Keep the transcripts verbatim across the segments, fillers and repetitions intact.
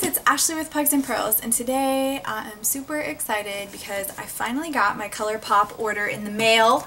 guys, it's Ashley with Pugs and Pearls, and today I am super excited because I finally got my ColourPop order in the mail,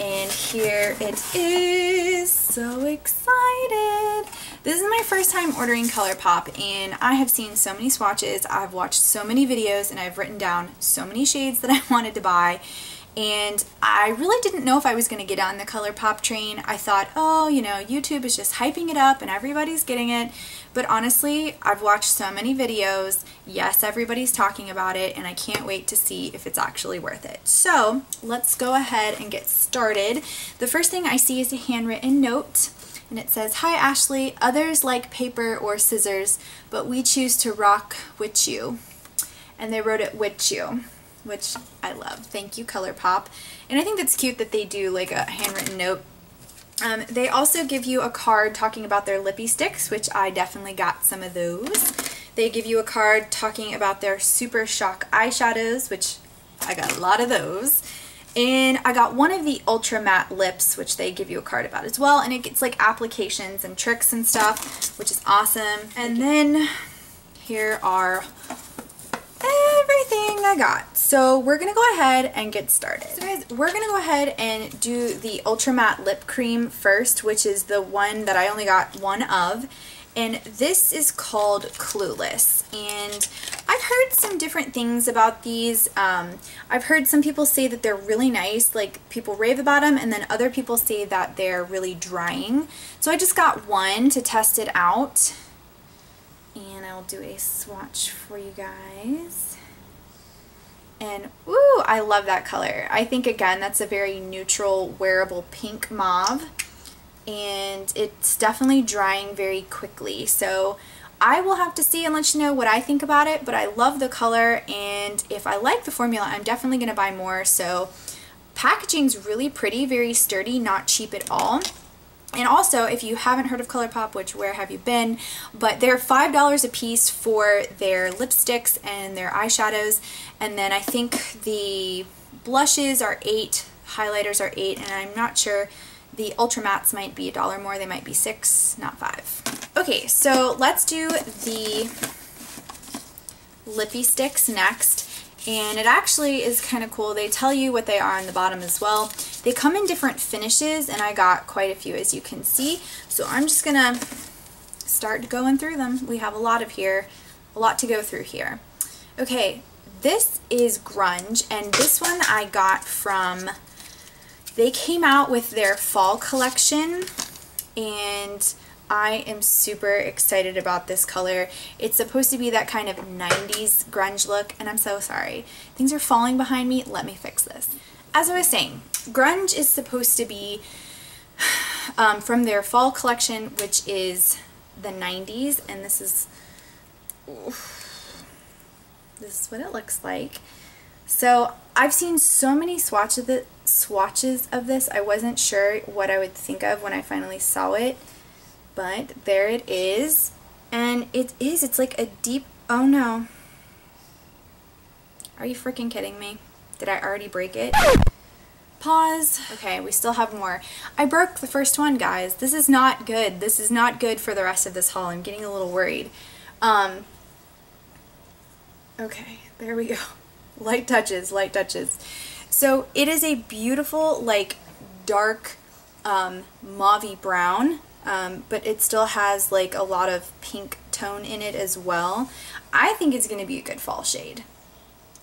and here it is. So excited! This is my first time ordering ColourPop, and I have seen so many swatches, I've watched so many videos, and I've written down so many shades that I wanted to buy. And I really didn't know if I was going to get on the ColourPop train. I thought, oh, you know, YouTube is just hyping it up and everybody's getting it. But honestly, I've watched so many videos. Yes, everybody's talking about it, and I can't wait to see if it's actually worth it. So let's go ahead and get started. The first thing I see is a handwritten note, and it says, "Hi Ashley, others like paper or scissors, but we choose to rock with you." And they wrote it "with you," which I love. Thank you, ColourPop. And I think that's cute that they do like a handwritten note. Um, they also give you a card talking about their lippy sticks, which I definitely got some of those. They give you a card talking about their Super Shock eyeshadows, which I got a lot of those. And I got one of the Ultra Matte Lips, which they give you a card about as well. And it gets like applications and tricks and stuff, which is awesome. And then here are everything I got. So we're gonna go ahead and get started. So guys, we're gonna go ahead and do the Ultra Matte Lip Cream first, which is the one that I only got one of, and this is called Clueless. And I've heard some different things about these. um, I've heard some people say that they're really nice, like people rave about them, and then other people say that they're really drying. So I just got one to test it out, and I'll do a swatch for you guys. And ooh, I love that color. I think again that's a very neutral, wearable pink mauve, and it's definitely drying very quickly. So I will have to see and let you know what I think about it, but I love the color, and if I like the formula, I'm definitely gonna buy more. So packaging's really pretty, very sturdy, not cheap at all. And also, if you haven't heard of ColourPop, which where have you been, but they're five dollars a piece for their lipsticks and their eyeshadows, and then I think the blushes are eight, highlighters are eight, and I'm not sure, the Ultra Mattes might be a dollar more, they might be six, not five. Okay, so let's do the lippy sticks next. And it actually is kind of cool. They tell you what they are on the bottom as well. They come in different finishes, and I got quite a few, as you can see. So I'm just gonna start going through them. We have a lot of here, a lot to go through here. Okay, this is Grunge, and this one I got from, they came out with their fall collection, and I am super excited about this color. It's supposed to be that kind of nineties grunge look, and I'm so sorry. Things are falling behind me. Let me fix this. As I was saying, grunge is supposed to be um, from their fall collection, which is the nineties, and this is, oof, this is what it looks like. So I've seen so many swatches of, the, swatches of this. I wasn't sure what I would think of when I finally saw it. But there it is, and it is, it's like a deep, oh no, are you freaking kidding me? Did I already break it? Pause. Okay, we still have more. I broke the first one, guys. This is not good. This is not good for the rest of this haul. I'm getting a little worried. Um, okay, there we go. Light touches, light touches. So it is a beautiful, like, dark um, mauvey brown. Um, but it still has like a lot of pink tone in it as well. I think it's going to be a good fall shade.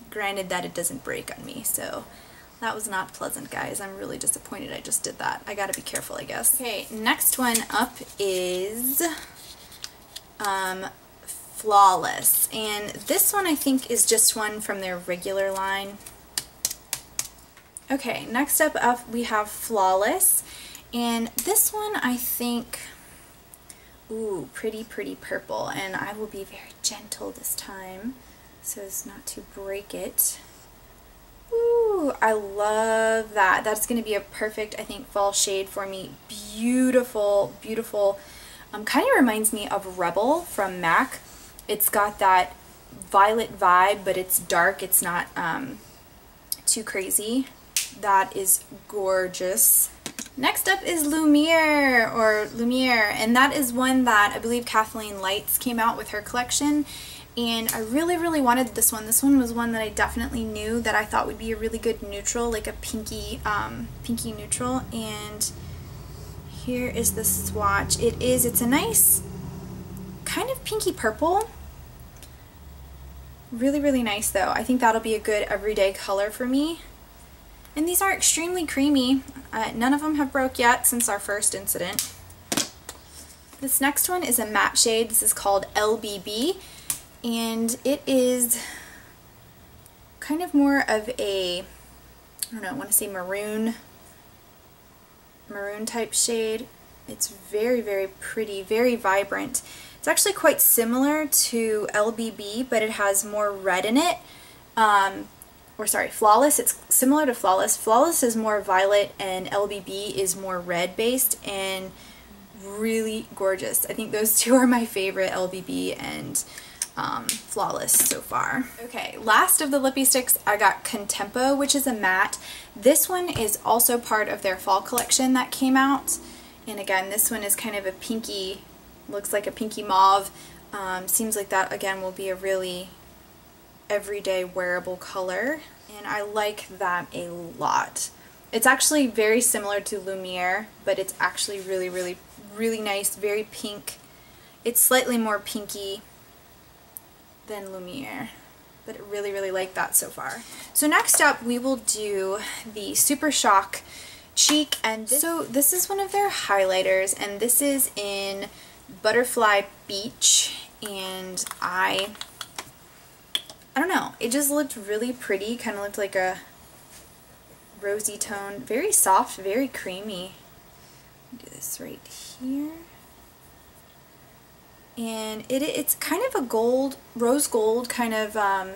Granted that it doesn't break on me, so that was not pleasant, guys. I'm really disappointed I just did that. I gotta be careful, I guess. Okay, next one up is um, Flawless, and this one I think is just one from their regular line. Okay, next up, up we have Flawless. And this one I think, ooh, pretty, pretty purple. And I will be very gentle this time so as not to break it. Ooh, I love that. That's going to be a perfect, I think, fall shade for me. Beautiful, beautiful. Um, kind of reminds me of Rebel from MAC. It's got that violet vibe, but it's dark. It's not um, too crazy. That is gorgeous. Next up is Lumiere, or Lumiere, and that is one that I believe Kathleen Lights came out with her collection, and I really, really wanted this one. This one was one that I definitely knew that I thought would be a really good neutral, like a pinky, um, pinky neutral, and here is the swatch. It is, it's a nice kind of pinky purple. Really, really nice though. I think that'll be a good everyday color for me. And these are extremely creamy. Uh, none of them have broke yet since our first incident. This next one is a matte shade. This is called L B B, and it is kind of more of a, I don't know, I want to say maroon, maroon type shade. It's very, very pretty, very vibrant. It's actually quite similar to L B B, but it has more red in it. Um, or sorry, Flawless. It's similar to Flawless. Flawless is more violet and L B B is more red based and really gorgeous. I think those two are my favorite, L B B and um, Flawless so far. Okay, last of the lippy sticks, I got Contempo, which is a matte. This one is also part of their fall collection that came out. And again, this one is kind of a pinky, looks like a pinky mauve. Um, seems like that again will be a really everyday wearable color, and I like that a lot. It's actually very similar to Lumiere, but it's actually really, really, really nice, very pink. It's slightly more pinky than Lumiere, but I really, really like that so far. So next up we will do the Super Shock Cheek, and this so this is one of their highlighters, and this is in Butterfly Beach, and I I don't know, it just looked really pretty. Kind of looked like a rosy tone, very soft, very creamy. Do this right here, and it it's kind of a gold, rose gold kind of um,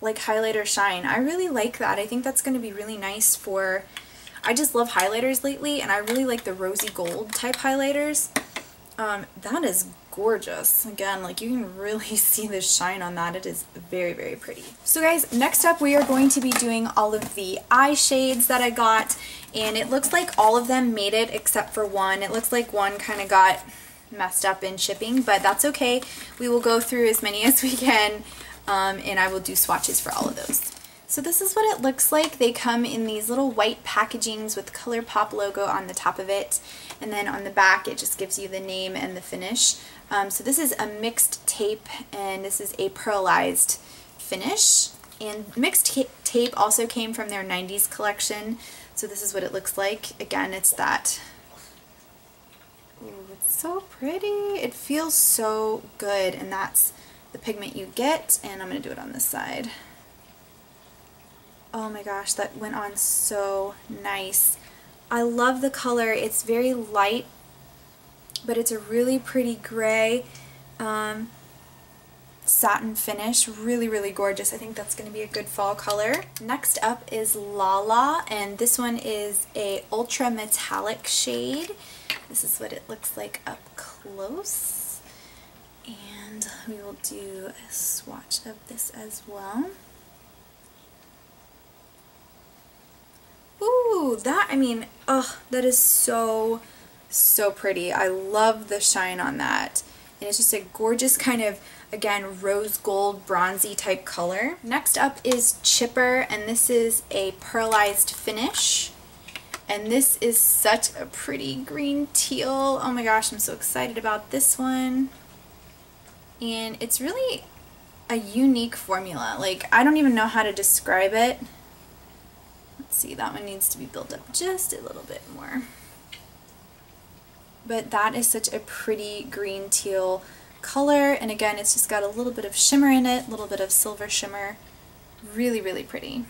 like highlighter shine. I really like that. I think that's going to be really nice for, I just love highlighters lately, and I really like the rosy gold type highlighters. Um, that is gorgeous. Again, like you can really see the shine on that. It is very, very pretty. So guys, next up we are going to be doing all of the eye shades that I got, and it looks like all of them made it except for one. It looks like one kind of got messed up in shipping, but that's okay. We will go through as many as we can, um, and I will do swatches for all of those. So this is what it looks like. They come in these little white packagings with ColourPop logo on the top of it, and then on the back it just gives you the name and the finish. Um, so this is a mixed tape, and this is a pearlized finish. And mixed tape also came from their nineties collection, so this is what it looks like. Again, it's that. Ooh, it's so pretty. It feels so good, and that's the pigment you get, and I'm going to do it on this side. Oh my gosh, that went on so nice. I love the color. It's very light, but it's a really pretty gray um, satin finish. Really, really gorgeous. I think that's going to be a good fall color. Next up is La La, and this one is a ultra metallic shade. This is what it looks like up close. And we will do a swatch of this as well. Ooh, that, I mean, oh, that is so, so pretty. I love the shine on that. And it's just a gorgeous kind of, again, rose gold, bronzy type color. Next up is Chipper, and this is a pearlized finish. And this is such a pretty green teal. Oh my gosh, I'm so excited about this one. And it's really a unique formula. Like, I don't even know how to describe it. See, that one needs to be built up just a little bit more, but that is such a pretty green teal color, and again it's just got a little bit of shimmer in it, a little bit of silver shimmer. Really, really pretty.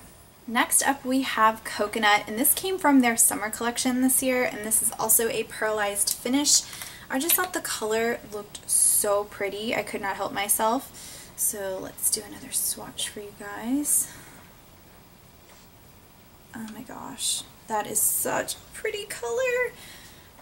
Next up we have Coconut, and this came from their summer collection this year, and this is also a pearlized finish. I just thought the color looked so pretty. I could not help myself. So let's do another swatch for you guys. Oh my gosh, that is such a pretty color.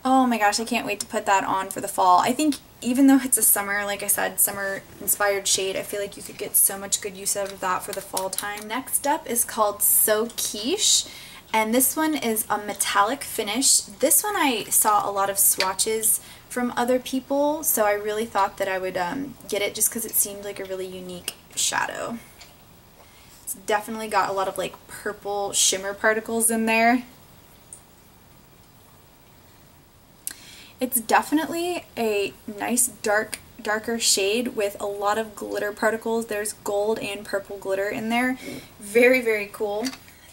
Oh my gosh, I can't wait to put that on for the fall. I think even though it's a summer, like I said, summer inspired shade, I feel like you could get so much good use out of that for the fall time. Next up is called So Quiche, and this one is a metallic finish. This one I saw a lot of swatches from other people, so I really thought that I would um, get it just because it seemed like a really unique shadow. It's definitely got a lot of like purple shimmer particles in there. It's definitely a nice dark, darker shade with a lot of glitter particles. There's gold and purple glitter in there. Very, very cool.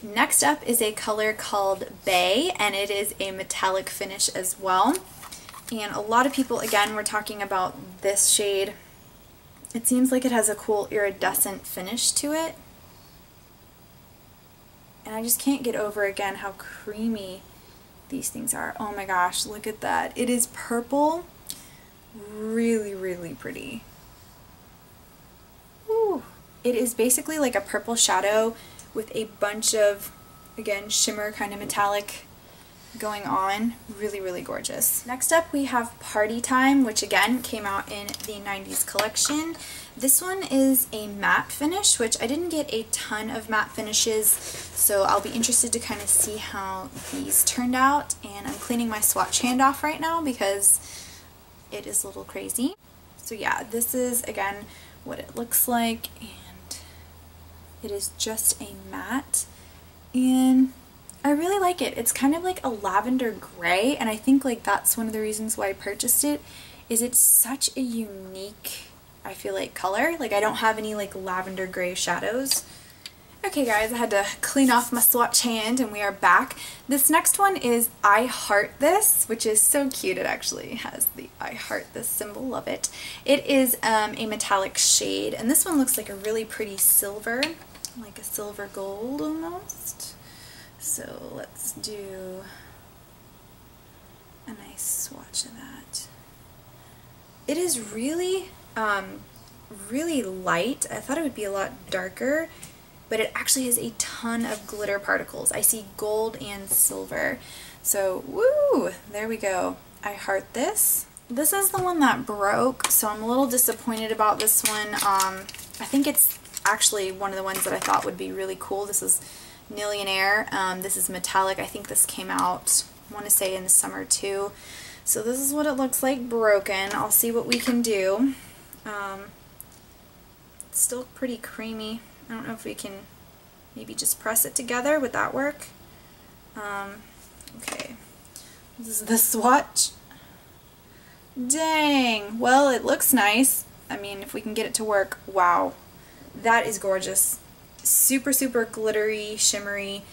Next up is a color called Bae, and it is a metallic finish as well. And a lot of people, again, were talking about this shade. It seems like it has a cool iridescent finish to it. And I just can't get over, again, how creamy these things are. Oh my gosh, look at that. It is purple. Really, really pretty. Ooh. It is basically like a purple shadow with a bunch of, again, shimmer, kind of metallic going on. Really, really gorgeous. Next up we have Party Time, which again came out in the nineties collection. This one is a matte finish, which I didn't get a ton of matte finishes, so I'll be interested to kind of see how these turned out. And I'm cleaning my swatch hand off right now because it is a little crazy. So yeah, this is again what it looks like, and it is just a matte, and I really like it. It's kind of like a lavender gray, and I think like that's one of the reasons why I purchased it, is it's such a unique, I feel like, color. Like I don't have any like lavender gray shadows. Okay guys, I had to clean off my swatch hand and we are back. This next one is I Heart This, which is so cute. It actually has the I Heart This symbol, love it. It is um, a metallic shade, and this one looks like a really pretty silver, like a silver gold almost. So let's do a nice swatch of that. It is really, um, really light. I thought it would be a lot darker, but it actually has a ton of glitter particles. I see gold and silver. So, woo, there we go. I Heart This. This is the one that broke, so I'm a little disappointed about this one. Um, I think it's actually one of the ones that I thought would be really cool. This is Nillionare. Um, this is metallic. I think this came out, I want to say, in the summer too. So this is what it looks like broken. I'll see what we can do. Um, it's still pretty creamy. I don't know if we can maybe just press it together. Would that work? Um, okay. This is the swatch. Dang. Well, it looks nice. I mean, if we can get it to work, wow. That is gorgeous. Super, super glittery, shimmery,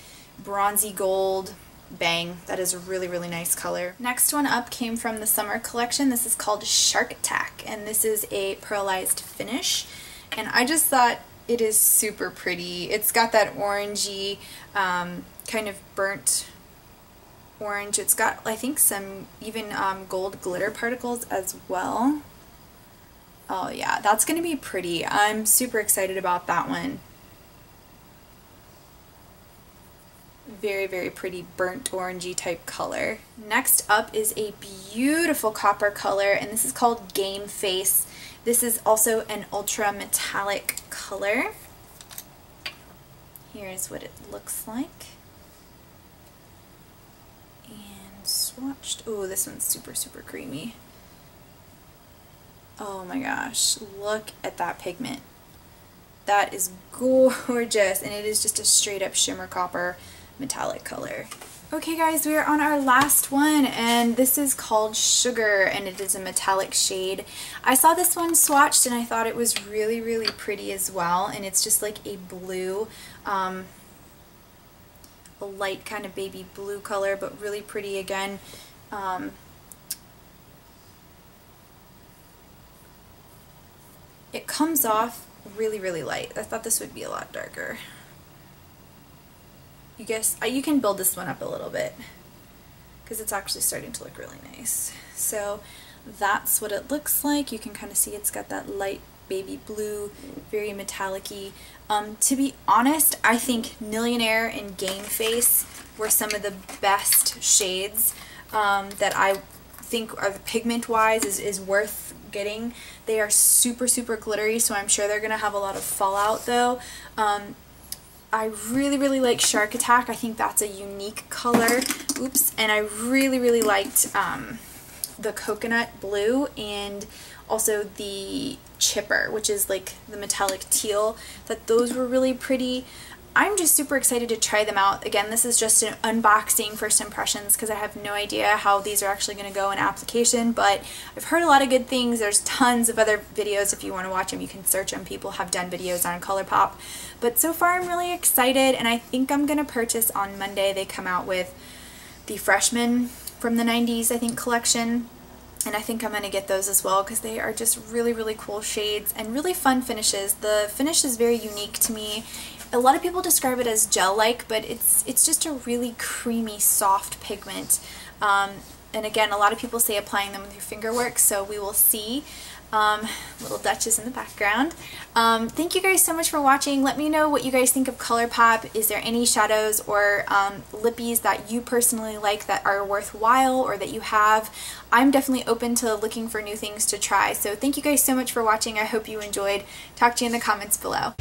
bronzy gold. Bang. That is a really, really nice color. Next one up came from the summer collection. This is called Shark Attack, and this is a pearlized finish. And I just thought it is super pretty. It's got that orangey, um, kind of burnt orange. It's got, I think, some even um, gold glitter particles as well. Oh yeah, that's going to be pretty. I'm super excited about that one. Very, very pretty burnt orangey type color. Next up is a beautiful copper color, and this is called Game Face. This is also an ultra metallic color. Here's what it looks like. And swatched. Oh, this one's super, super creamy. Oh my gosh, look at that pigment. That is gorgeous, and it is just a straight up shimmer copper metallic color. Okay guys, we are on our last one, and this is called Sugar, and it is a metallic shade. I saw this one swatched and I thought it was really, really pretty as well, and it's just like a blue, um, a light kind of baby blue color, but really pretty again. Um, it comes off really, really light. I thought this would be a lot darker. You guess you can build this one up a little bit because it's actually starting to look really nice. So that's what it looks like. You can kind of see it's got that light baby blue, very metallic-y. Um, to be honest, I think Nillionare and Game Face were some of the best shades um, that I think are pigment-wise is, is worth getting. They are super, super glittery, so I'm sure they're going to have a lot of fallout though. Um, I really, really like Shark Attack. I think that's a unique color. Oops. And I really, really liked um, the coconut blue and also the chipper, which is like the metallic teal. That those were really pretty. I'm just super excited to try them out. Again, this is just an unboxing, first impressions, because I have no idea how these are actually going to go in application, but I've heard a lot of good things. There's tons of other videos. If you want to watch them, you can search them. People have done videos on ColourPop, but so far I'm really excited, and I think I'm going to purchase on Monday. They come out with the Freshmen from the nineties, I think, collection, and I think I'm going to get those as well because they are just really, really cool shades and really fun finishes. The finish is very unique to me. A lot of people describe it as gel-like, but it's it's just a really creamy, soft pigment. Um, and again, a lot of people say applying them with your finger work, so we will see. Um, little Duchess in the background. Um, thank you guys so much for watching. Let me know what you guys think of ColourPop. Is there any shadows or um, lippies that you personally like that are worthwhile or that you have? I'm definitely open to looking for new things to try. So thank you guys so much for watching. I hope you enjoyed. Talk to you in the comments below.